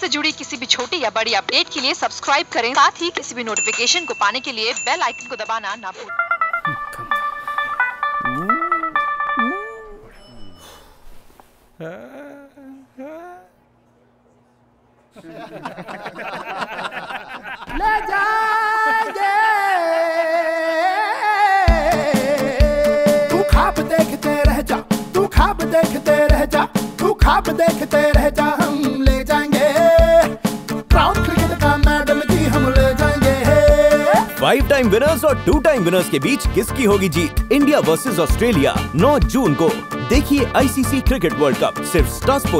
से जुड़ी किसी भी छोटी या बड़ी अपडेट के लिए सब्सक्राइब करें, साथ ही किसी भी नोटिफिकेशन को पाने के लिए बेल आइकन को दबाना ना भूलें। ले जाएंगे तू खाब देखते रह जा, तू खाब देखते रह जा, तू खाब देखते रह जा। हम ले जाएंगे क्राउन क्रिकेट का मैडम जी, हम ले जाएंगे। 5 टाइम विनर्स और 2 टाइम विनर्स के बीच किसकी होगी जीत? इंडिया वर्सेस ऑस्ट्रेलिया 9 जून को देखिए ICC क्रिकेट वर्ल्ड कप सिर्फ स्टार स्पोर्ट्स।